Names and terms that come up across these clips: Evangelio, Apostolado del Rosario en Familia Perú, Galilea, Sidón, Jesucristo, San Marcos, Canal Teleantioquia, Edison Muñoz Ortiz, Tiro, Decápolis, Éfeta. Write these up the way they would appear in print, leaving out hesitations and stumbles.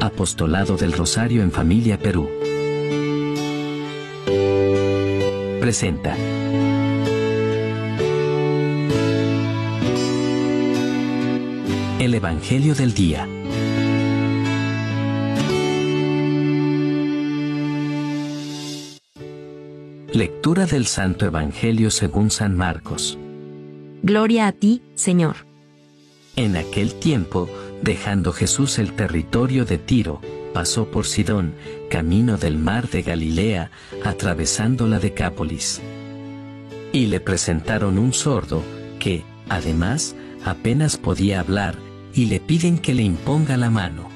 Apostolado del Rosario en Familia Perú presenta el Evangelio del Día. Lectura del Santo Evangelio según San Marcos. Gloria a ti, Señor. En aquel tiempo, dejando Jesús el territorio de Tiro, pasó por Sidón, camino del mar de Galilea, atravesando la Decápolis. Y le presentaron un sordo, que, además, apenas podía hablar, y le piden que le imponga la mano.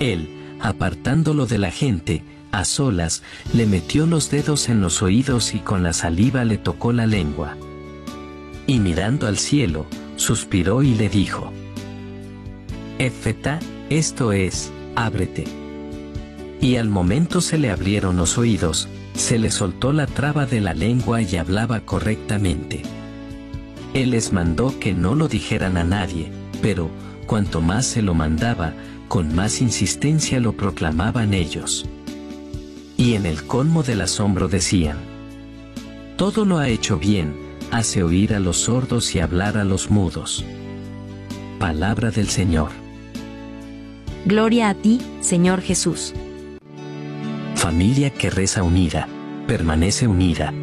Él, apartándolo de la gente, a solas, le metió los dedos en los oídos y con la saliva le tocó la lengua. Y mirando al cielo, suspiró y le dijo: «Éfeta», esto es, ábrete. Y al momento se le abrieron los oídos, se le soltó la traba de la lengua y hablaba correctamente. Él les mandó que no lo dijeran a nadie, pero, cuanto más se lo mandaba, con más insistencia lo proclamaban ellos. Y en el colmo del asombro decían: «Todo lo ha hecho bien, hace oír a los sordos y hablar a los mudos». Palabra del Señor. Gloria a ti, Señor Jesús. Familia que reza unida, permanece unida.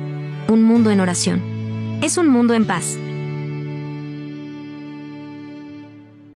Un mundo en oración. Es un mundo en paz.